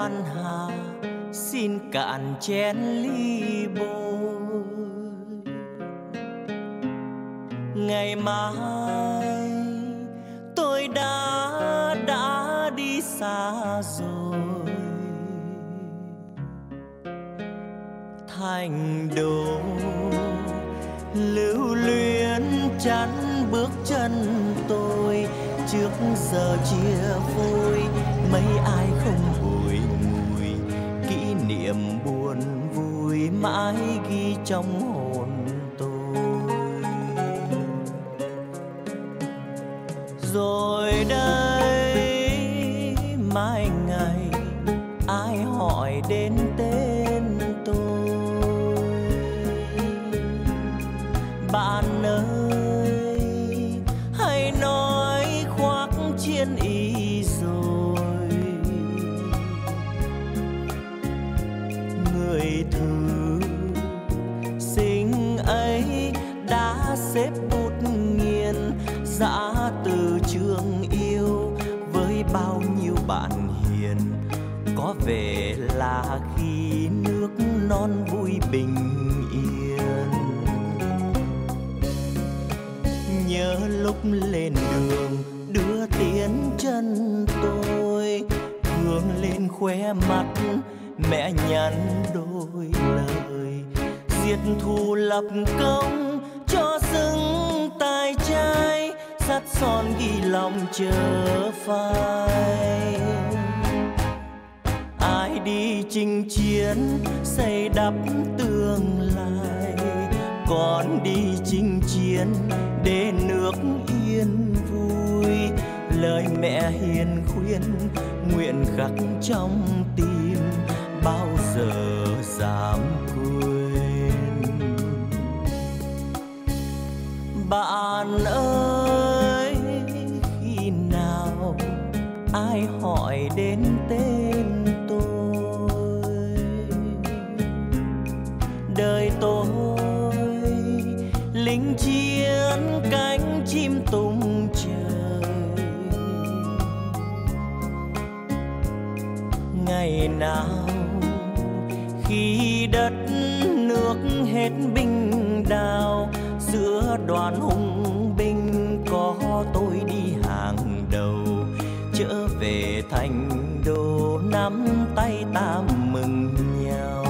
đoan hà, xin cạn chén ly bôi. Ngày mai tôi đã đi xa rồi, thành đô lưu luyến chắn bước chân tôi. Trước giờ chia vui mấy ai không bùi ngùi, kỷ niệm buồn vui mãi ghi trong hồn tôi. Rồi đây mai ngày ai hỏi đến tên tôi, bạn ơi ý rồi. Người thư sinh ấy đã xếp bút nghiền giã từ trường yêu với bao nhiêu bạn hiền. Có vẻ là khi nước non vui bình yên, nhớ lúc lên đường đưa tiến chân tôi, hướng lên khóe mắt mẹ nhắn đôi lời, diệt thù lập công cho xứng tài trai, dắt son ghi lòng chờ phai. Ai đi chinh chiến xây đắp tương lai, còn đi chinh chiến để nước yên vui. Lời mẹ hiền khuyên nguyện khắc trong tim, bao giờ dám quên. Bạn ơi khi nào ai hỏi đến tên tôi, đời tôi lính chiến cánh chim tung trời. Ngày nào khi đất nước hết binh đao, giữa đoàn hùng binh có tôi đi hàng đầu. Trở về thành đô nắm tay ta mừng nhau.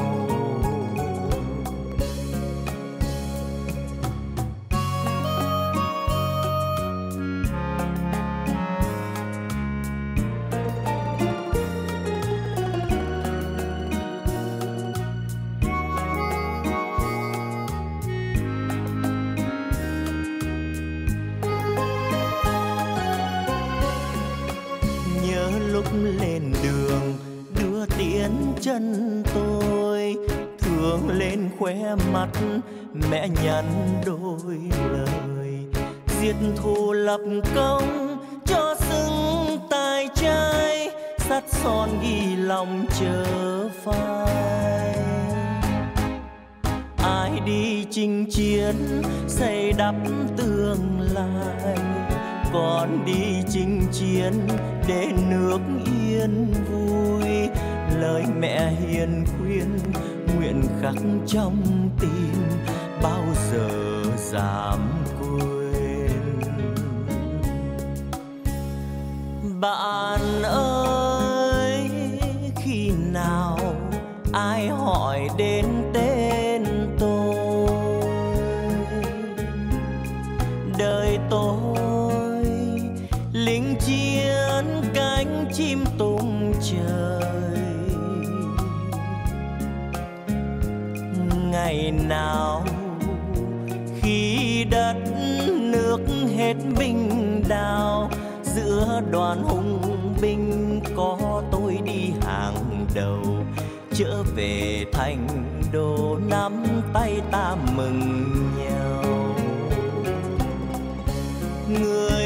Lên đường đưa tiến chân tôi, thường lên khóe mắt mẹ nhắn đôi lời, diệt thù lập công cho xứng tài trai, sắt son ghi lòng chờ phai. Ai đi chinh chiến xây đắp tương lai, còn đi chinh chiến để nước yên vui. Lời mẹ hiền khuyên nguyện khắc trong tim, bao giờ dám quên. Bạn ơi khi nào ai hỏi đến tên tôi, đời tôi lính chiến cánh chim tung trời. Ngày nào khi đất nước hết binh đao, giữa đoàn hùng binh có tôi đi hàng đầu. Trở về thành đô nắm tay ta mừng nhau. Người